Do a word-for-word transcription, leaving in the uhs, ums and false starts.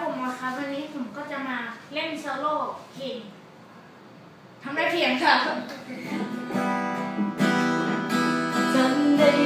ผมนะครับวันนี้ผมก็จะมาเล่นโซโล่เพลงทำได้เพียงค่ะ